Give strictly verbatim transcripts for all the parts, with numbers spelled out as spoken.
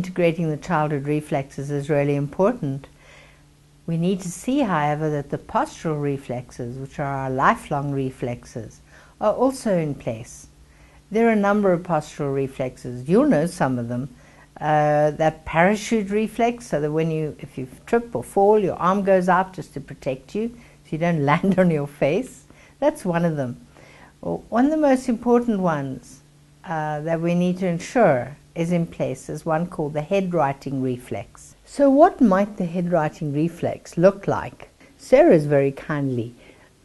integrating the childhood reflexes is really important. We need to see, however, that the postural reflexes, which are our lifelong reflexes, are also in place. There are a number of postural reflexes. You'll know some of them. Uh, that parachute reflex, so that when you, if you trip or fall, your arm goes up just to protect you so you don't land on your face. That's one of them. Well, one of the most important ones uh, that we need to ensure is in place is one called the head-righting reflex. So what might the head-righting reflex look like? Sarah's very kindly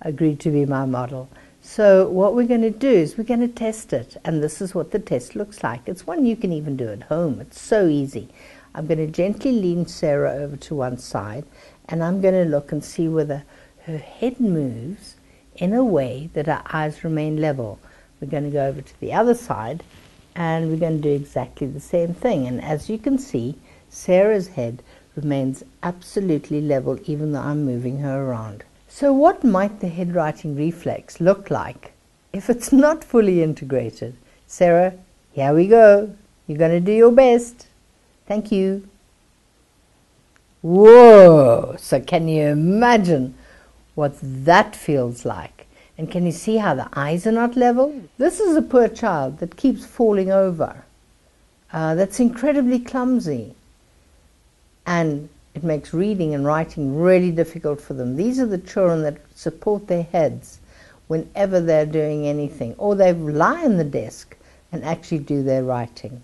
agreed to be my model. So what we're going to do is we're going to test it, and this is what the test looks like. It's one you can even do at home. It's so easy. I'm going to gently lean Sarah over to one side, and I'm going to look and see whether her head moves in a way that her eyes remain level. We're going to go over to the other side, and we're going to do exactly the same thing. And as you can see, Sarah's head remains absolutely level even though I'm moving her around. So what might the head-righting reflex look like if it's not fully integrated? Sarah, here we go. You're going to do your best. Thank you. Whoa! So can you imagine what that feels like? And can you see how the eyes are not level? This is a poor child that keeps falling over. Uh, that's incredibly clumsy. And it makes reading and writing really difficult for them. These are the children that support their heads whenever they're doing anything, or they lie on the desk and actually do their writing.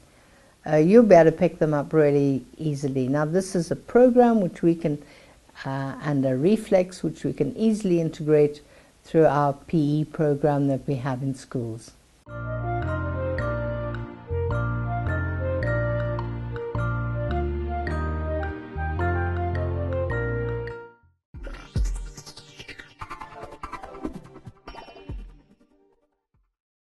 Uh, you'll be able to pick them up really easily. Now this is a program which we can, uh, and a reflex which we can easily integrate through our P E program that we have in schools.